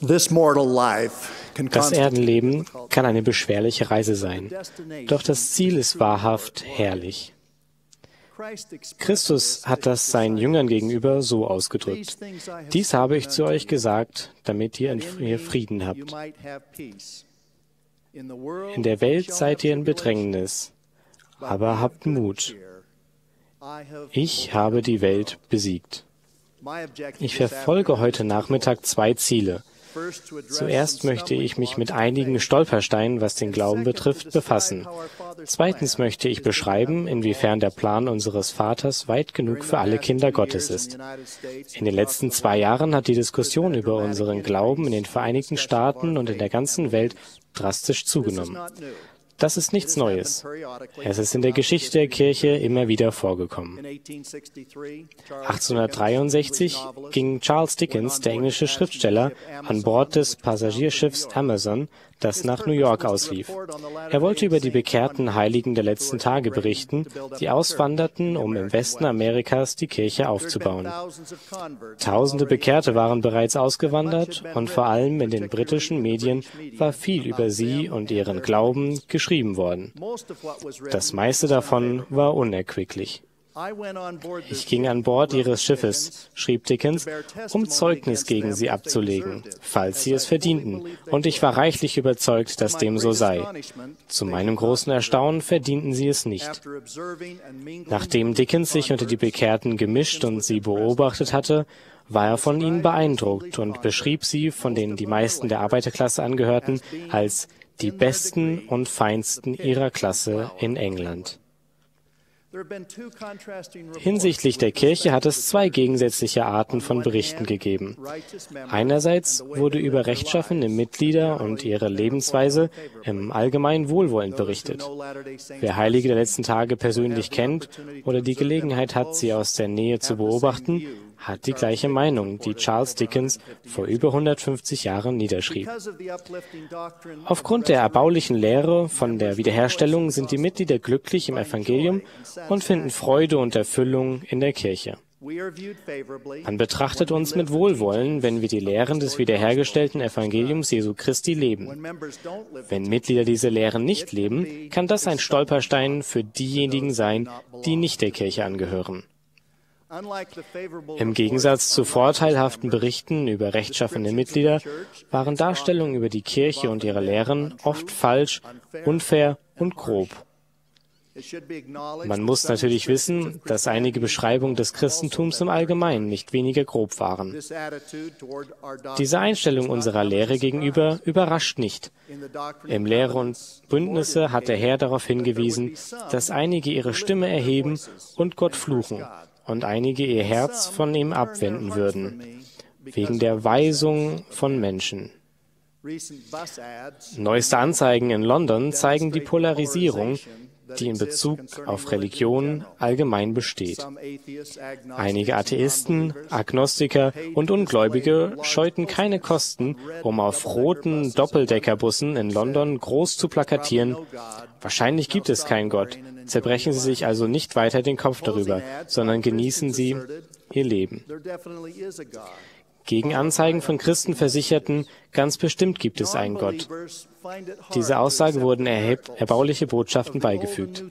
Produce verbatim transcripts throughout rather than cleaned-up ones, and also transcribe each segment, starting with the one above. Das Erdenleben kann eine beschwerliche Reise sein, doch das Ziel ist wahrhaft herrlich. Christus hat das seinen Jüngern gegenüber so ausgedrückt: Dies habe ich zu euch gesagt, damit ihr in mir Frieden habt. In der Welt seid ihr in Bedrängnis, aber habt Mut. Ich habe die Welt besiegt. Ich verfolge heute Nachmittag zwei Ziele. Zuerst möchte ich mich mit einigen Stolpersteinen, was den Glauben betrifft, befassen. Zweitens möchte ich beschreiben, inwiefern der Plan unseres Vaters weit genug für alle Kinder Gottes ist. In den letzten zwei Jahren hat die Diskussion über unseren Glauben in den Vereinigten Staaten und in der ganzen Welt drastisch zugenommen. Das ist nichts Neues. Es ist in der Geschichte der Kirche immer wieder vorgekommen. achtzehnhundertdreiundsechzig ging Charles Dickens, der englische Schriftsteller, an Bord des Passagierschiffs Amazon, das nach New York auslief. Er wollte über die bekehrten Heiligen der letzten Tage berichten, die auswanderten, um im Westen Amerikas die Kirche aufzubauen. Tausende Bekehrte waren bereits ausgewandert und vor allem in den britischen Medien war viel über sie und ihren Glauben geschrieben worden. Das meiste davon war unerquicklich. Ich ging an Bord ihres Schiffes, schrieb Dickens, um Zeugnis gegen sie abzulegen, falls sie es verdienten, und ich war reichlich überzeugt, dass dem so sei. Zu meinem großen Erstaunen verdienten sie es nicht. Nachdem Dickens sich unter die Bekehrten gemischt und sie beobachtet hatte, war er von ihnen beeindruckt und beschrieb sie, von denen die meisten der Arbeiterklasse angehörten, als die besten und feinsten ihrer Klasse in England. Hinsichtlich der Kirche hat es zwei gegensätzliche Arten von Berichten gegeben. Einerseits wurde über rechtschaffene Mitglieder und ihre Lebensweise im Allgemeinen wohlwollend berichtet. Wer Heilige der letzten Tage persönlich kennt oder die Gelegenheit hat, sie aus der Nähe zu beobachten, hat die gleiche Meinung, die Charles Dickens vor über hundertfünfzig Jahren niederschrieb. Aufgrund der erbaulichen Lehre von der Wiederherstellung sind die Mitglieder glücklich im Evangelium und finden Freude und Erfüllung in der Kirche. Man betrachtet uns mit Wohlwollen, wenn wir die Lehren des wiederhergestellten Evangeliums Jesu Christi leben. Wenn Mitglieder diese Lehren nicht leben, kann das ein Stolperstein für diejenigen sein, die nicht der Kirche angehören. Im Gegensatz zu vorteilhaften Berichten über rechtschaffene Mitglieder waren Darstellungen über die Kirche und ihre Lehren oft falsch, unfair und grob. Man muss natürlich wissen, dass einige Beschreibungen des Christentums im Allgemeinen nicht weniger grob waren. Diese Einstellung unserer Lehre gegenüber überrascht nicht. Im Lehre und Bündnisse hat der Herr darauf hingewiesen, dass einige ihre Stimme erheben und Gott fluchen und einige ihr Herz von ihm abwenden würden, wegen der Weisung von Menschen. Neueste Anzeigen in London zeigen die Polarisierung, die in Bezug auf Religion allgemein besteht. Einige Atheisten, Agnostiker und Ungläubige scheuten keine Kosten, um auf roten Doppeldeckerbussen in London groß zu plakatieren: Wahrscheinlich gibt es keinen Gott. Zerbrechen Sie sich also nicht weiter den Kopf darüber, sondern genießen Sie Ihr Leben. Gegen Anzeigen von Christen versicherten, ganz bestimmt gibt es einen Gott. Dieser Aussage wurden erbauliche Botschaften beigefügt.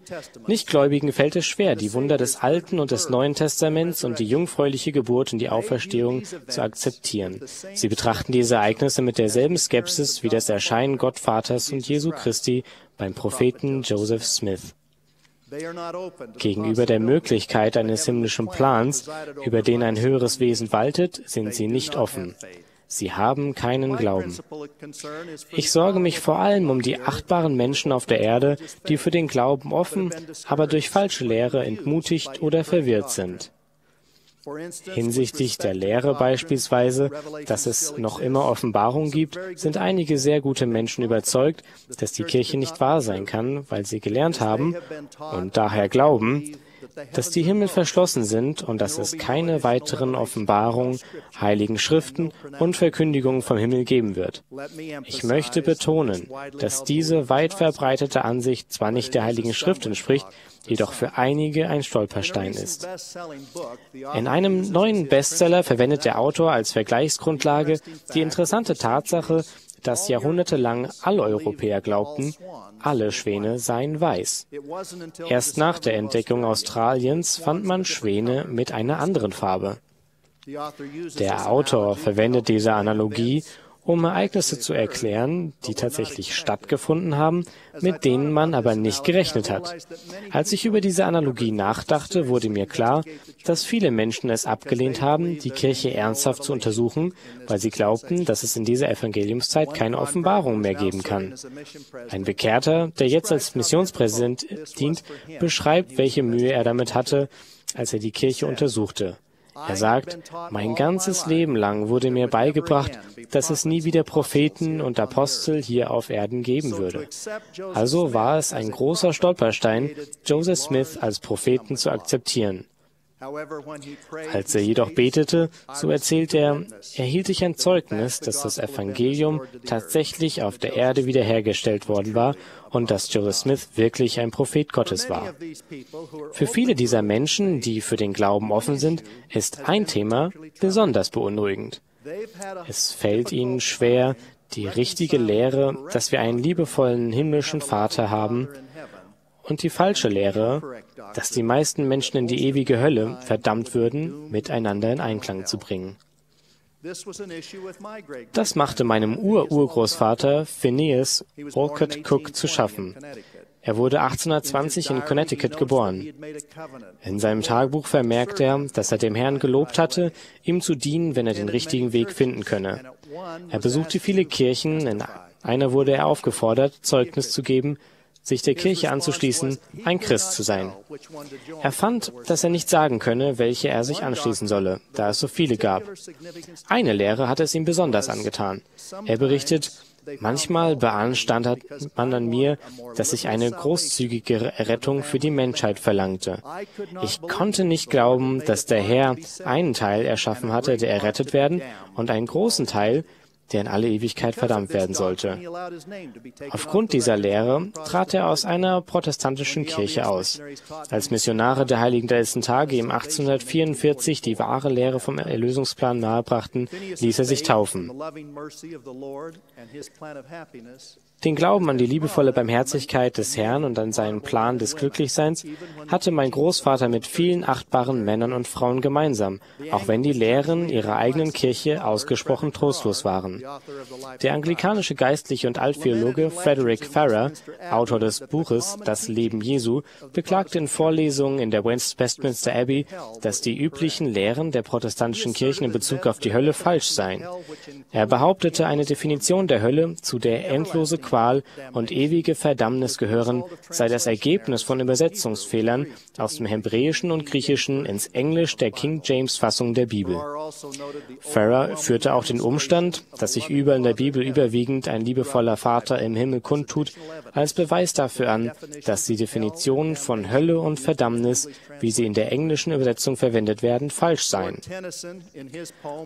Nichtgläubigen fällt es schwer, die Wunder des Alten und des Neuen Testaments und die jungfräuliche Geburt und die Auferstehung zu akzeptieren. Sie betrachten diese Ereignisse mit derselben Skepsis wie das Erscheinen Gott Vaters und Jesu Christi beim Propheten Joseph Smith. Gegenüber der Möglichkeit eines himmlischen Plans, über den ein höheres Wesen waltet, sind sie nicht offen. Sie haben keinen Glauben. Ich sorge mich vor allem um die achtbaren Menschen auf der Erde, die für den Glauben offen, aber durch falsche Lehre entmutigt oder verwirrt sind. Hinsichtlich der Lehre beispielsweise, dass es noch immer Offenbarung gibt, sind einige sehr gute Menschen überzeugt, dass die Kirche nicht wahr sein kann, weil sie gelernt haben und daher glauben, dass die Himmel verschlossen sind und dass es keine weiteren Offenbarungen, heiligen Schriften und Verkündigungen vom Himmel geben wird. Ich möchte betonen, dass diese weit verbreitete Ansicht zwar nicht der Heiligen Schrift entspricht, jedoch für einige ein Stolperstein ist. In einem neuen Bestseller verwendet der Autor als Vergleichsgrundlage die interessante Tatsache, dass jahrhundertelang alle Europäer glaubten, alle Schwäne seien weiß. Erst nach der Entdeckung Australiens fand man Schwäne mit einer anderen Farbe. Der Autor verwendet diese Analogie, um Ereignisse zu erklären, die tatsächlich stattgefunden haben, mit denen man aber nicht gerechnet hat. Als ich über diese Analogie nachdachte, wurde mir klar, dass viele Menschen es abgelehnt haben, die Kirche ernsthaft zu untersuchen, weil sie glaubten, dass es in dieser Evangeliumszeit keine Offenbarung mehr geben kann. Ein Bekehrter, der jetzt als Missionspräsident dient, beschreibt, welche Mühe er damit hatte, als er die Kirche untersuchte. Er sagt, mein ganzes Leben lang wurde mir beigebracht, dass es nie wieder Propheten und Apostel hier auf Erden geben würde. Also war es ein großer Stolperstein, Joseph Smith als Propheten zu akzeptieren. Als er jedoch betete, so erzählt er, erhielt ich ein Zeugnis, dass das Evangelium tatsächlich auf der Erde wiederhergestellt worden war und dass Joseph Smith wirklich ein Prophet Gottes war. Für viele dieser Menschen, die für den Glauben offen sind, ist ein Thema besonders beunruhigend. Es fällt ihnen schwer, die richtige Lehre, dass wir einen liebevollen himmlischen Vater haben, und die falsche Lehre, dass die meisten Menschen in die ewige Hölle verdammt würden, miteinander in Einklang zu bringen. Das machte meinem Ur-Urgroßvater Phineas Orchard Cook zu schaffen. Er wurde achtzehnhundertzwanzig in Connecticut geboren. In seinem Tagebuch vermerkt er, dass er dem Herrn gelobt hatte, ihm zu dienen, wenn er den richtigen Weg finden könne. Er besuchte viele Kirchen, in einer wurde er aufgefordert, Zeugnis zu geben, sich der Kirche anzuschließen, ein Christ zu sein. Er fand, dass er nicht sagen könne, welche er sich anschließen solle, da es so viele gab. Eine Lehre hat es ihm besonders angetan. Er berichtet, manchmal beanstandet man an mir, dass ich eine großzügigere Rettung für die Menschheit verlangte. Ich konnte nicht glauben, dass der Herr einen Teil erschaffen hatte, der errettet werden, und einen großen Teil, der in alle Ewigkeit verdammt werden sollte. Aufgrund dieser Lehre trat er aus einer protestantischen Kirche aus. Als Missionare der Heiligen der Letzten Tage ihm achtzehnhundertvierundvierzig die wahre Lehre vom Erlösungsplan nahebrachten, ließ er sich taufen. Den Glauben an die liebevolle Barmherzigkeit des Herrn und an seinen Plan des Glücklichseins hatte mein Großvater mit vielen achtbaren Männern und Frauen gemeinsam, auch wenn die Lehren ihrer eigenen Kirche ausgesprochen trostlos waren. Der anglikanische Geistliche und Altphilologe Frederick Farrer, Autor des Buches Das Leben Jesu, beklagte in Vorlesungen in der Westminster Abbey, dass die üblichen Lehren der protestantischen Kirchen in Bezug auf die Hölle falsch seien. Er behauptete, eine Definition der Hölle, zu der endlose Qual und ewige Verdammnis gehören, sei das Ergebnis von Übersetzungsfehlern aus dem Hebräischen und Griechischen ins Englisch der King James-Fassung der Bibel. Farrer führte auch den Umstand, dass sich überall in der Bibel überwiegend ein liebevoller Vater im Himmel kundtut, als Beweis dafür an, dass die Definitionen von Hölle und Verdammnis, wie sie in der englischen Übersetzung verwendet werden, falsch seien.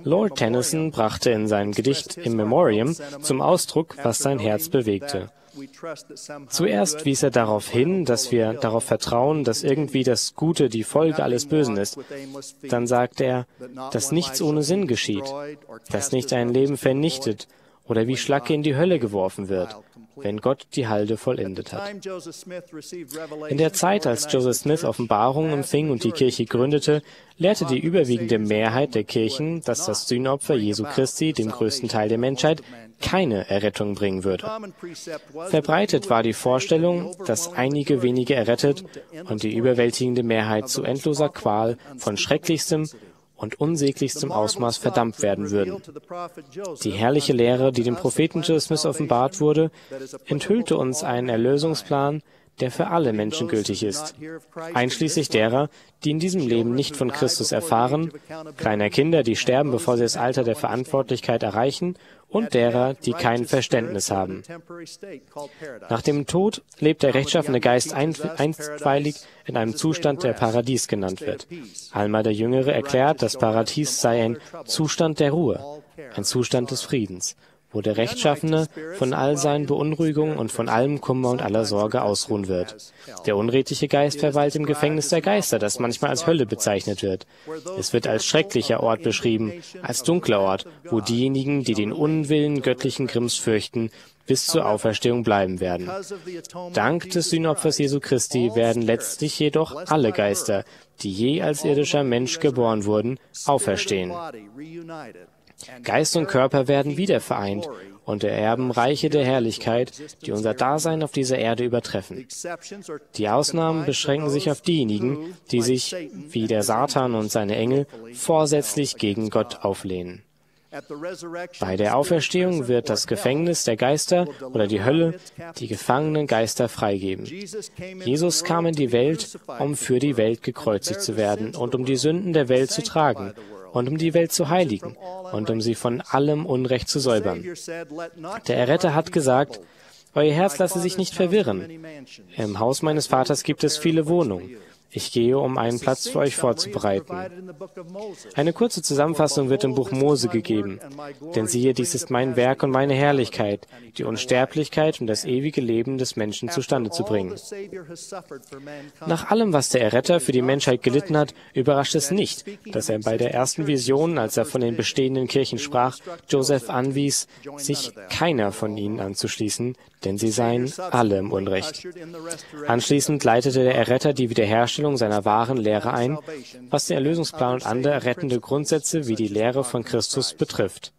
Lord Tennyson brachte in seinem Gedicht In Memoriam zum Ausdruck, was sein Herz bewegte. Bewegte. Zuerst wies er darauf hin, dass wir darauf vertrauen, dass irgendwie das Gute die Folge alles Bösen ist. Dann sagte er, dass nichts ohne Sinn geschieht, dass nicht ein Leben vernichtet oder wie Schlacke in die Hölle geworfen wird, wenn Gott die Halde vollendet hat. In der Zeit, als Joseph Smith Offenbarungen empfing und die Kirche gründete, lehrte die überwiegende Mehrheit der Kirchen, dass das Sühnopfer Jesu Christi dem größten Teil der Menschheit keine Errettung bringen würde. Verbreitet war die Vorstellung, dass einige wenige errettet und die überwältigende Mehrheit zu endloser Qual von schrecklichstem und unsäglichstem Ausmaß verdammt werden würden. Die herrliche Lehre, die dem Propheten Joseph Smith offenbart wurde, enthüllte uns einen Erlösungsplan, der für alle Menschen gültig ist, einschließlich derer, die in diesem Leben nicht von Christus erfahren, kleiner Kinder, die sterben, bevor sie das Alter der Verantwortlichkeit erreichen, und derer, die kein Verständnis haben. Nach dem Tod lebt der rechtschaffene Geist einstweilig in einem Zustand, der Paradies genannt wird. Alma der Jüngere erklärt, das Paradies sei ein Zustand der Ruhe, ein Zustand des Friedens, wo der Rechtschaffene von all seinen Beunruhigungen und von allem Kummer und aller Sorge ausruhen wird. Der unredliche Geist verweilt im Gefängnis der Geister, das manchmal als Hölle bezeichnet wird. Es wird als schrecklicher Ort beschrieben, als dunkler Ort, wo diejenigen, die den Unwillen göttlichen Grimms fürchten, bis zur Auferstehung bleiben werden. Dank des Sühnopfers Jesu Christi werden letztlich jedoch alle Geister, die je als irdischer Mensch geboren wurden, auferstehen. Geist und Körper werden wieder vereint und ererben Reiche der Herrlichkeit, die unser Dasein auf dieser Erde übertreffen. Die Ausnahmen beschränken sich auf diejenigen, die sich, wie der Satan und seine Engel, vorsätzlich gegen Gott auflehnen. Bei der Auferstehung wird das Gefängnis der Geister oder die Hölle die gefangenen Geister freigeben. Jesus kam in die Welt, um für die Welt gekreuzigt zu werden und um die Sünden der Welt zu tragen, und um die Welt zu heiligen und um sie von allem Unrecht zu säubern. Der Erretter hat gesagt, euer Herz lasse sich nicht verwirren. Im Haus meines Vaters gibt es viele Wohnungen. Ich gehe, um einen Platz für euch vorzubereiten. Eine kurze Zusammenfassung wird im Buch Mose gegeben. Denn siehe, dies ist mein Werk und meine Herrlichkeit, die Unsterblichkeit und das ewige Leben des Menschen zustande zu bringen. Nach allem, was der Erretter für die Menschheit gelitten hat, überrascht es nicht, dass er bei der ersten Vision, als er von den bestehenden Kirchen sprach, Joseph anwies, sich keiner von ihnen anzuschließen, denn sie seien alle im Unrecht. Anschließend leitete der Erretter die Wiederherstellung seiner wahren Lehre ein, was den Erlösungsplan und andere rettende Grundsätze wie die Lehre von Christus betrifft.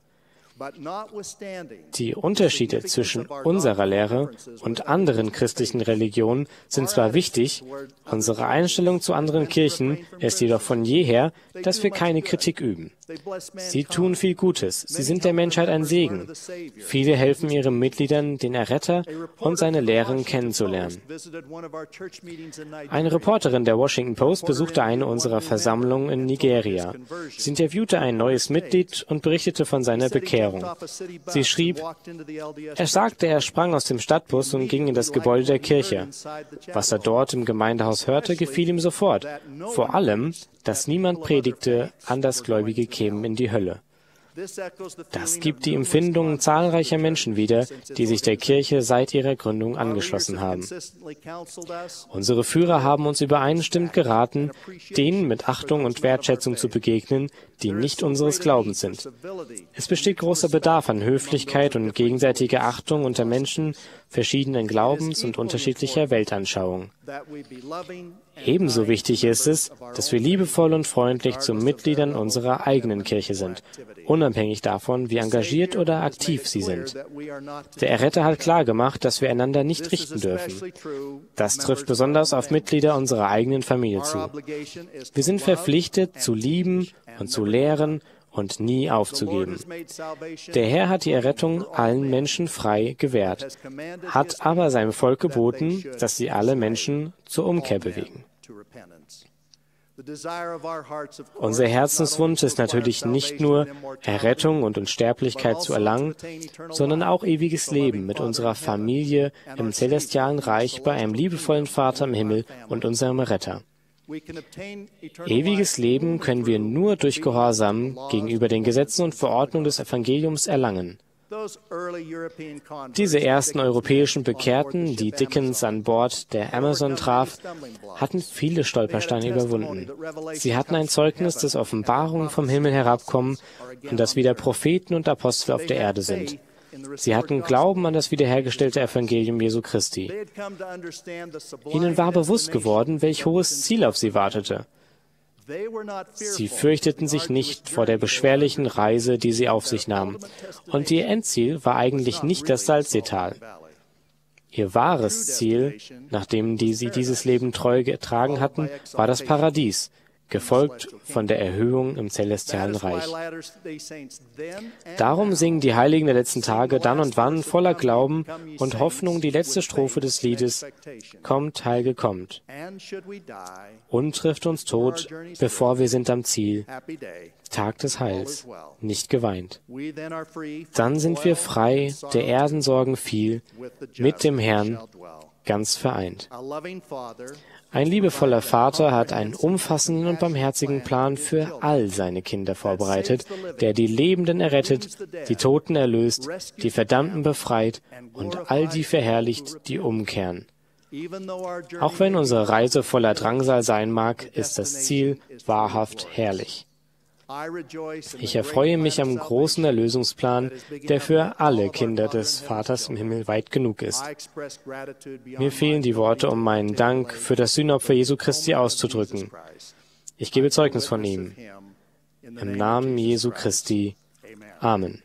Die Unterschiede zwischen unserer Lehre und anderen christlichen Religionen sind zwar wichtig, unsere Einstellung zu anderen Kirchen ist jedoch von jeher, dass wir keine Kritik üben. Sie tun viel Gutes, sie sind der Menschheit ein Segen. Viele helfen ihren Mitgliedern, den Erretter und seine Lehren kennenzulernen. Eine Reporterin der Washington Post besuchte eine unserer Versammlungen in Nigeria. Sie interviewte ein neues Mitglied und berichtete von seiner Bekehrung. Sie schrieb, er sagte, er sprang aus dem Stadtbus und ging in das Gebäude der Kirche. Was er dort im Gemeindehaus hörte, gefiel ihm sofort. Vor allem, dass niemand predigte, Andersgläubige kämen in die Hölle. Das gibt die Empfindungen zahlreicher Menschen wieder, die sich der Kirche seit ihrer Gründung angeschlossen haben. Unsere Führer haben uns übereinstimmend geraten, denen mit Achtung und Wertschätzung zu begegnen, die nicht unseres Glaubens sind. Es besteht großer Bedarf an Höflichkeit und gegenseitiger Achtung unter Menschen verschiedenen Glaubens und unterschiedlicher Weltanschauung. Ebenso wichtig ist es, dass wir liebevoll und freundlich zu Mitgliedern unserer eigenen Kirche sind, unabhängig davon, wie engagiert oder aktiv sie sind. Der Erretter hat klargemacht, dass wir einander nicht richten dürfen. Das trifft besonders auf Mitglieder unserer eigenen Familie zu. Wir sind verpflichtet, zu lieben und zu lehren und nie aufzugeben. Der Herr hat die Errettung allen Menschen frei gewährt, hat aber seinem Volk geboten, dass sie alle Menschen zur Umkehr bewegen. Unser Herzenswunsch ist natürlich nicht nur, Errettung und Unsterblichkeit zu erlangen, sondern auch ewiges Leben mit unserer Familie im celestialen Reich bei einem liebevollen Vater im Himmel und unserem Retter. Ewiges Leben können wir nur durch Gehorsam gegenüber den Gesetzen und Verordnungen des Evangeliums erlangen. Diese ersten europäischen Bekehrten, die Dickens an Bord der Amazon traf, hatten viele Stolpersteine überwunden. Sie hatten ein Zeugnis, das Offenbarungen vom Himmel herabkommen und dass wieder Propheten und Apostel auf der Erde sind. Sie hatten Glauben an das wiederhergestellte Evangelium Jesu Christi. Ihnen war bewusst geworden, welch hohes Ziel auf sie wartete. Sie fürchteten sich nicht vor der beschwerlichen Reise, die sie auf sich nahmen. Und ihr Endziel war eigentlich nicht das Salzseetal. Ihr wahres Ziel, nachdem sie dieses Leben treu getragen hatten, war das Paradies, gefolgt von der Erhöhung im celestialen Reich. Darum singen die Heiligen der letzten Tage dann und wann voller Glauben und Hoffnung die letzte Strophe des Liedes »Kommt, Heilige, kommt« und trifft uns tot, bevor wir sind am Ziel, Tag des Heils, nicht geweint. Dann sind wir frei, der Erden Sorgen viel, mit dem Herrn ganz vereint. Ein liebevoller Vater hat einen umfassenden und barmherzigen Plan für all seine Kinder vorbereitet, der die Lebenden errettet, die Toten erlöst, die Verdammten befreit und all die verherrlicht, die umkehren. Auch wenn unsere Reise voller Drangsal sein mag, ist das Ziel wahrhaft herrlich. Ich erfreue mich am großen Erlösungsplan, der für alle Kinder des Vaters im Himmel weit genug ist. Mir fehlen die Worte, um meinen Dank für das Sühnopfer Jesu Christi auszudrücken. Ich gebe Zeugnis von ihm. Im Namen Jesu Christi. Amen.